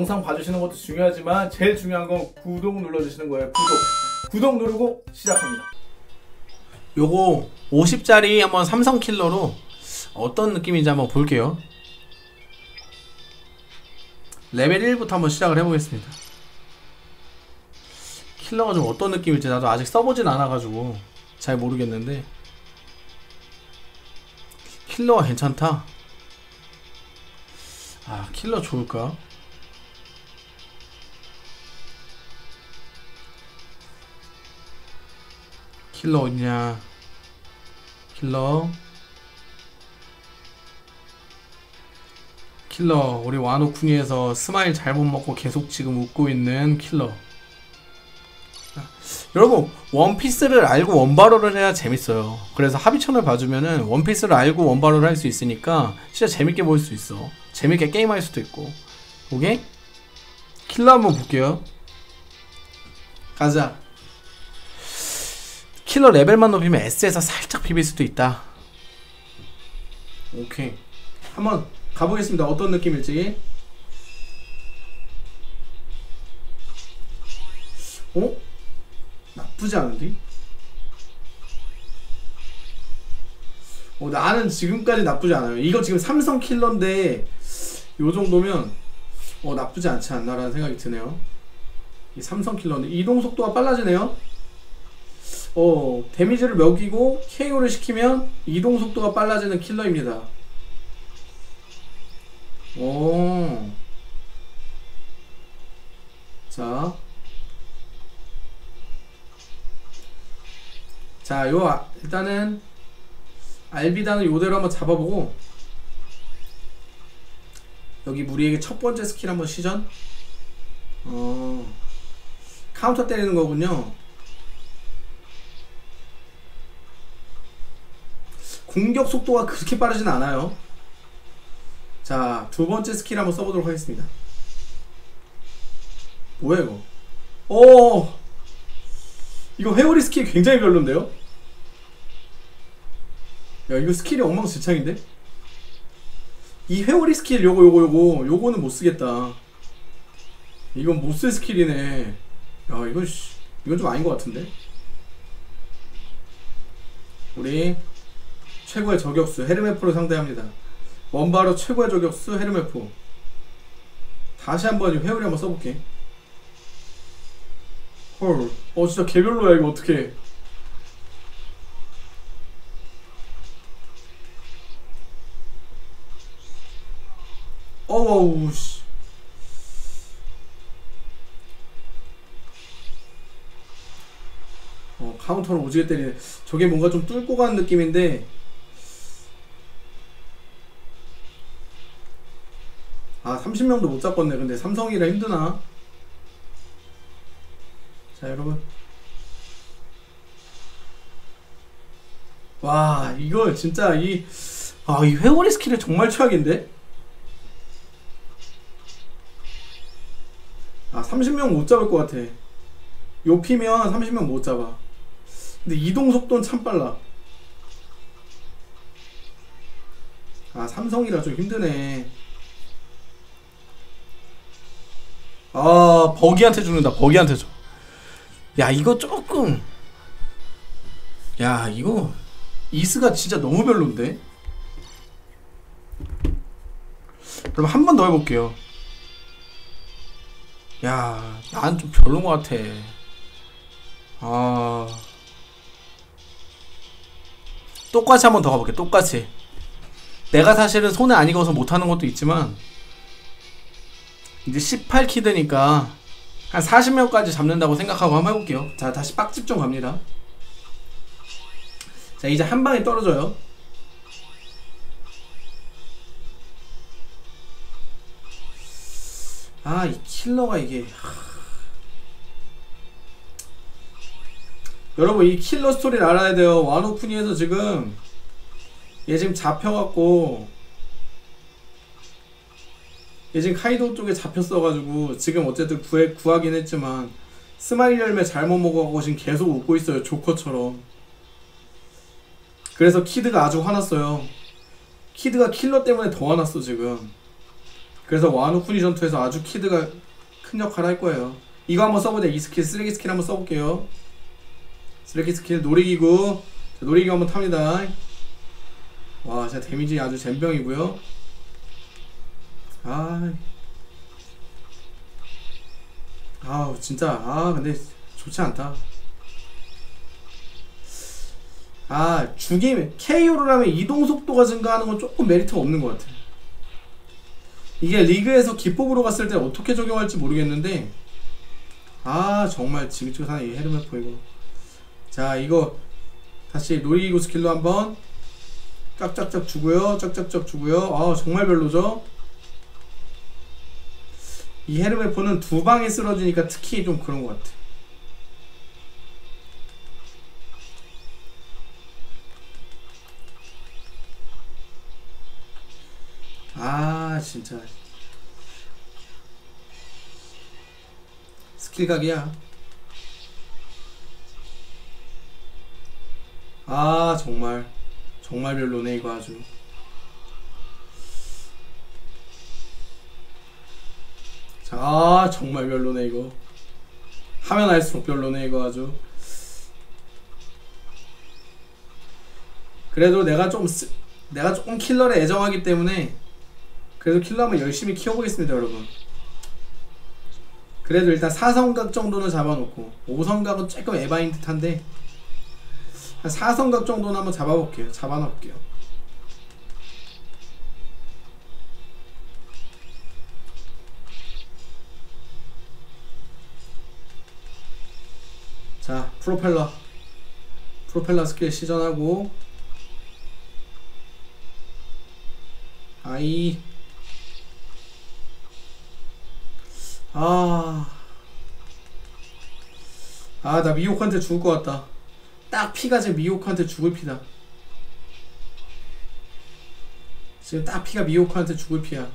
영상 봐주시는 것도 중요하지만 제일 중요한 건 구독 눌러주시는 거예요. 구독 누르고 시작합니다. 요거 50짜리 한번 삼성킬러로 어떤 느낌인지 한번 볼게요. 레벨 1부터 한번 시작을 해보겠습니다. 킬러가 좀 어떤 느낌일지 나도 아직 써보진 않아가지고 잘 모르겠는데 킬러가 괜찮다. 아, 킬러 좋을까? 킬러 어디냐? 킬러 우리 와노쿠니에서 스마일 잘못 먹고 계속 지금 웃고 있는 킬러. 여러분, 원피스를 알고 원바로를 해야 재밌어요. 그래서 하비천을 봐주면은 원피스를 알고 원바로를 할 수 있으니까 진짜 재밌게 볼 수 있어. 재밌게 게임할 수도 있고. 오케이? 킬러 한번 볼게요. 가자. 킬러 레벨만 높이면 S에서 살짝 비빌 수도 있다. 오케이, 한번 가보겠습니다. 어떤 느낌일지. 어? 나쁘지 않은데? 나는 지금까지 나쁘지 않아요. 이거 지금 삼성 킬러인데 요정도면 나쁘지 않지 않나 라는 생각이 드네요. 이 삼성 킬러인데 이동 속도가 빨라지네요. 데미지를 먹이고 KO를 시키면 이동 속도가 빨라지는 킬러입니다. 일단은 알비단을 요대로 한번 잡아보고 여기 무리에게 첫번째 스킬 한번 시전. 카운터 때리는 거군요. 공격 속도가 그렇게 빠르진 않아요. 자, 두번째 스킬 한번 써보도록 하겠습니다. 뭐야 이거? 이거 회오리 스킬 굉장히 별론데요? 야, 이거 스킬이 엉망진창인데? 이 회오리 스킬 요거는 못쓰겠다. 이건 못쓸 스킬이네. 야, 이건 좀 아닌 것 같은데? 우리 최고의 저격수 헤르메포를 상대합니다. 원바로 최고의 저격수 헤르메포. 다시 한번 회오리 한번 써볼게. 헐, 진짜 개별로야. 이거 어떡해. 어우, 씨. 카운터로 오지게 때리네. 저게 뭔가 좀 뚫고 가는 느낌인데. 아, 30명도 못 잡겠네. 근데 삼성이라 힘드나? 자, 여러분. 와, 이거 진짜 이 회오리 스킬은 정말 최악인데? 30명 못 잡을 것 같아. 요 피면 30명 못 잡아. 근데 이동 속도는 참 빨라. 삼성이라 좀 힘드네. 버기한테 죽는다. 버기한테 줘. 야, 이거 조금. 야, 이거 이스가 진짜 너무 별론데. 그럼 한 번 더 해볼게요. 야, 난 좀 별론 것 같아. 똑같이 한번 더 가볼게. 똑같이. 내가 사실은 손에 안 익어서 못하는 것도 있지만 이제 18키드니까 한 40명까지 잡는다고 생각하고 한번 해볼게요. 자, 다시 빡집중 갑니다. 자, 이제 한 방에 떨어져요. 이 킬러가 이게. 여러분, 이 킬러 스토리를 알아야 돼요. 와노쿠니에서 지금 얘 지금 잡혀갖고 얘 지금 카이도 쪽에 잡혔어가지고 지금 어쨌든 구하긴 했지만 스마일 열매 잘못 먹어갖고 지금 계속 웃고 있어요. 조커처럼. 그래서 키드가 아주 화났어요. 키드가 킬러 때문에 더 화났어 지금. 그래서 와노쿠니 전투에서 아주 키드가 큰 역할을 할 거예요. 이거 한번 써보자. 이 스킬, 쓰레기 스킬 한번 써볼게요. 쓰레기 스킬, 놀이기구. 자, 놀이기구 한번 탑니다. 와, 진짜 데미지 아주 잼병이고요. 아우, 진짜. 아, 근데 좋지 않다. 아, 죽임, KO를 하면 이동속도가 증가하는 건 조금 메리트가 없는 것 같아. 이게 리그에서 기법으로 갔을 때 어떻게 적용할지 모르겠는데, 아, 정말 지긋지긋하네, 이 헤르메포 이거. 자, 이거, 다시 놀이기구 스킬로 한번, 짝짝짝 주고요, 짝짝짝 주고요. 아, 정말 별로죠? 이 헤르메포는 두 방에 쓰러지니까 특히 좀 그런 것 같아. 아, 진짜 스킬각이야. 아, 정말 별로네 이거 아주. 자, 아, 정말 별로네 이거. 하면 할수록 별로네 이거 아주. 그래도 내가 조금 킬러를 애정하기 때문에 그래도 킬러 한번 열심히 키워보겠습니다, 여러분. 그래도 일단 4성각 정도는 잡아놓고 5성각은 조금 에바인 듯한데 한 4성각 정도는 한번 잡아볼게요. 잡아놓을게요. 자, 프로펠러 스킬 시전하고 아이. 나 미호크한테 죽을 것 같다. 딱 피가 지금 미호크한테 죽을 피다. 지금 딱 피가 미호크한테 죽을 피야.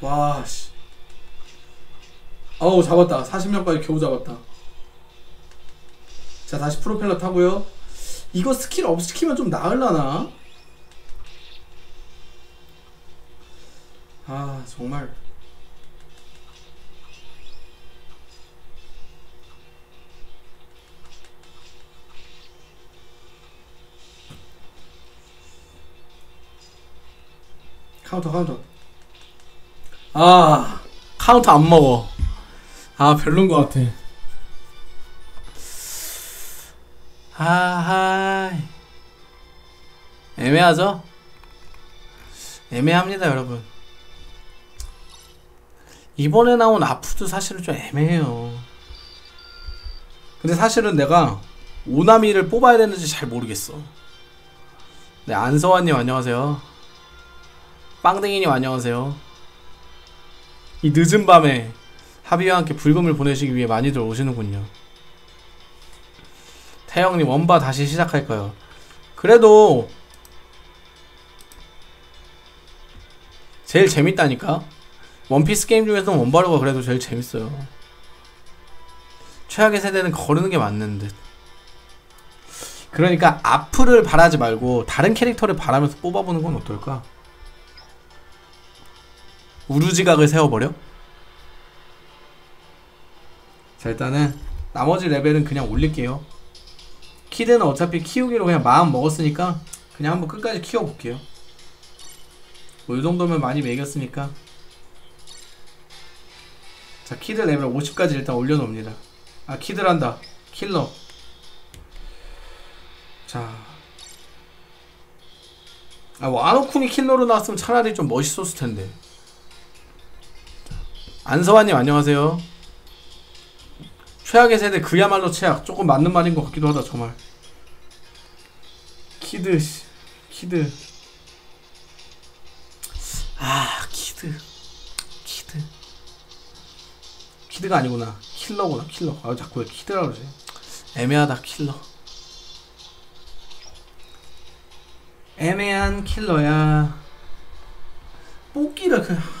와, 씨. 어우, 잡았다. 40명까지 겨우 잡았다. 자, 다시 프로펠러 타고요. 이거 스킬 업 시키면 좀 나을라나? 아, 정말. 카운터. 아, 카운터 안 먹어. 아, 별론 것 같아. 아하, 애매하죠? 애매합니다, 여러분. 이번에 나온 아프도 사실은 좀 애매해요. 근데 사실은 내가 오나미를 뽑아야 되는지 잘 모르겠어. 네, 안서환님 안녕하세요. 빵댕이님 안녕하세요. 이 늦은 밤에 하비와 함께 불금을 보내시기 위해 많이들 오시는군요. 태영님 원바 다시 시작할까요? 그래도 제일 재밌다니까? 원피스 게임 중에서는 원바로가 그래도 제일 재밌어요. 최악의 세대는 거르는 게 맞는 듯. 그러니까 아프를 바라지 말고 다른 캐릭터를 바라면서 뽑아보는 건 어떨까? 우루지각을 세워버려? 자, 일단은 나머지 레벨은 그냥 올릴게요. 키드는 어차피 키우기로 그냥 마음 먹었으니까 그냥 한번 끝까지 키워볼게요. 뭐 이 정도면 많이 매겼으니까. 자, 키드 레벨 50까지 일단 올려놓습니다. 아, 키드란다. 킬러. 자, 와노쿠니 킬러로 나왔으면 차라리 좀 멋있었을 텐데. 안서환님 안녕하세요. 최악의 세대 그야말로 최악. 조금 맞는 말인 것 같기도 하다 정말. 키드. 아, 키드가 아니구나. 킬러구나, 킬러. 아, 자꾸 왜 키드라고 그러지? 애매하다, 킬러. 애매한 킬러야. 뽑기를 그냥.